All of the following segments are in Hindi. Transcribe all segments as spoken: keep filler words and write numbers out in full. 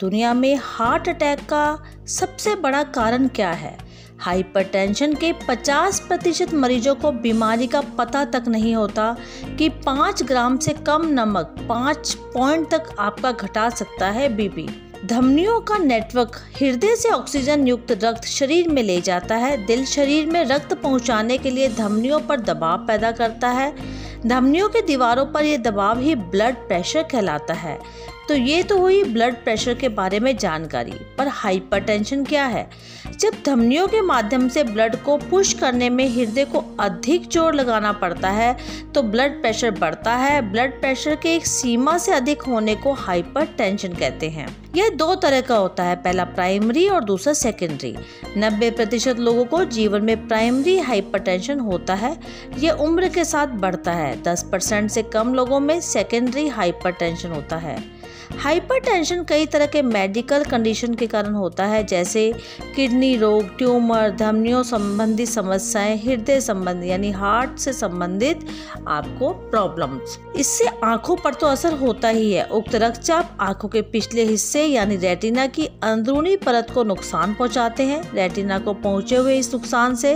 दुनिया में हार्ट अटैक का सबसे बड़ा कारण क्या है? हाइपरटेंशन के पचास प्रतिशत मरीजों को बीमारी का पता तक नहीं होता कि पाँच ग्राम से कम नमक पाँच पॉइंट तक आपका घटा सकता है बीपी। धमनियों का नेटवर्क हृदय से ऑक्सीजन युक्त रक्त शरीर में ले जाता है। दिल शरीर में रक्त पहुंचाने के लिए धमनियों पर दबाव पैदा करता है। धमनियों के दीवारों पर यह दबाव ही ब्लड प्रेशर कहलाता है। तो ये तो हुई ब्लड प्रेशर के बारे में जानकारी, पर हाइपरटेंशन क्या है? जब धमनियों के माध्यम से ब्लड को पुश करने में हृदय को अधिक जोर लगाना पड़ता है तो ब्लड प्रेशर बढ़ता है। ब्लड प्रेशर के एक सीमा से अधिक होने को हाइपरटेंशन कहते हैं। यह दो तरह का होता है, पहला प्राइमरी और दूसरा सेकेंडरी। नब्बे प्रतिशत लोगों को जीवन में प्राइमरी हाइपरटेंशन होता है। यह उम्र के साथ बढ़ता है। दस परसेंट से कम लोगों में सेकेंडरी हाइपरटेंशन होता है। हाइपरटेंशन कई तरह के मेडिकल कंडीशन के कारण होता है, जैसे किडनी रोग, ट्यूमर, धमनियों संबंधी समस्याएं, हृदय संबंधी यानी हार्ट से संबंधित आपको प्रॉब्लम्स। इससे आंखों पर तो असर होता ही है। उक्त रक्तचाप आंखों के पिछले हिस्से यानी रेटिना की अंदरूनी परत को नुकसान पहुंचाते हैं। रेटिना को पहुंचे हुए इस नुकसान से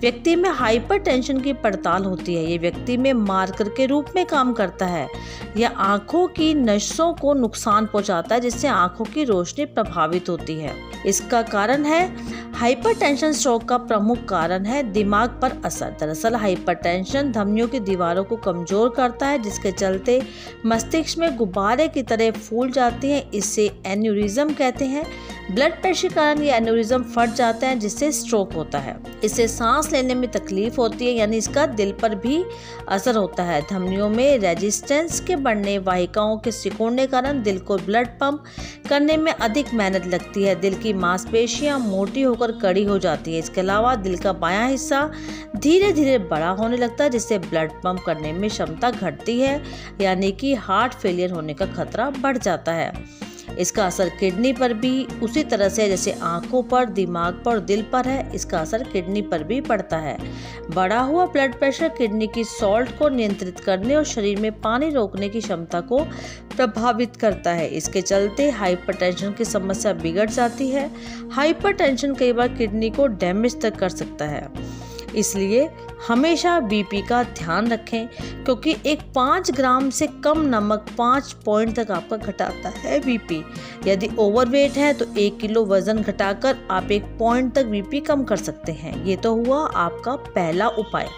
व्यक्ति में हाइपरटेंशन की पड़ताल होती है। ये व्यक्ति में मार्कर के रूप में काम करता है। यह आंखों की नसों को नुकसान पहुंचाता है, जिससे आंखों की रोशनी प्रभावित होती है। इसका कारण है हाइपरटेंशन स्ट्रोक का प्रमुख कारण है दिमाग पर असर। दरअसल हाइपरटेंशन धमनियों की दीवारों को कमजोर करता है, जिसके चलते मस्तिष्क में गुब्बारे की तरह फूल जाती है। इससे एन्यूरिज्म कहते हैं। ब्लड प्रेशर के कारण ये एन्यूरिज्म फट जाता है, जिससे स्ट्रोक होता है। इससे सांस लेने में तकलीफ होती है, यानी इसका दिल पर भी असर होता है। धमनियों में रेजिस्टेंस के बढ़ने, वाहिकाओं के सिकुड़ने के कारण दिल को ब्लड पंप करने में अधिक मेहनत लगती है। दिल की मांसपेशियां मोटी होकर कड़ी हो जाती है। इसके अलावा दिल का बायां हिस्सा धीरे धीरे बड़ा होने लगता है, जिससे ब्लड पंप करने में क्षमता घटती है, यानी कि हार्ट फेलियर होने का खतरा बढ़ जाता है। इसका असर किडनी पर भी उसी तरह से जैसे आंखों पर, दिमाग पर, दिल पर है, इसका असर किडनी पर भी पड़ता है। बढ़ा हुआ ब्लड प्रेशर किडनी की सॉल्ट को नियंत्रित करने और शरीर में पानी रोकने की क्षमता को प्रभावित करता है। इसके चलते हाइपरटेंशन की समस्या बिगड़ जाती है। हाइपरटेंशन कई बार किडनी को डैमेज तक कर सकता है। इसलिए हमेशा बीपी का ध्यान रखें, क्योंकि एक पाँच ग्राम से कम नमक पाँच पॉइंट तक आपका घटाता है बीपी। यदि ओवरवेट है तो एक किलो वजन घटाकर आप एक पॉइंट तक बीपी कम कर सकते हैं। ये तो हुआ आपका पहला उपाय।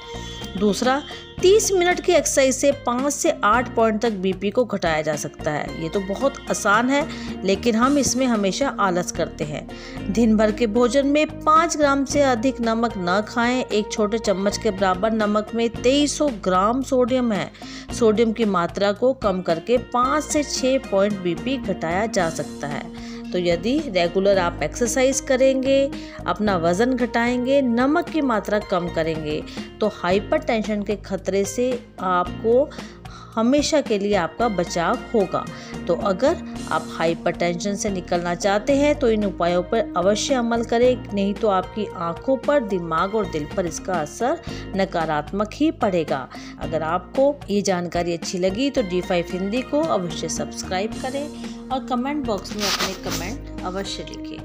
दूसरा, तीस मिनट की एक्सरसाइज से पाँच से आठ पॉइंट तक बीपी को घटाया जा सकता है। ये तो बहुत आसान है, लेकिन हम इसमें हमेशा आलस करते हैं। दिन भर के भोजन में पाँच ग्राम से अधिक नमक न खाएं। एक छोटे चम्मच के बराबर नमक में तेईस सौ ग्राम सोडियम है। सोडियम की मात्रा को कम करके पाँच से छह पॉइंट बीपी घटाया जा सकता है। तो यदि रेगुलर आप एक्सरसाइज करेंगे, अपना वज़न घटाएंगे, नमक की मात्रा कम करेंगे, तो हाइपरटेंशन के खतरे से आपको हमेशा के लिए आपका बचाव होगा। तो अगर आप हाइपरटेंशन से निकलना चाहते हैं तो इन उपायों पर अवश्य अमल करें, नहीं तो आपकी आंखों पर, दिमाग और दिल पर इसका असर नकारात्मक ही पड़ेगा। अगर आपको ये जानकारी अच्छी लगी तो डी फाइव हिंदी को अवश्य सब्सक्राइब करें और कमेंट बॉक्स में अपने कमेंट अवश्य लिखें।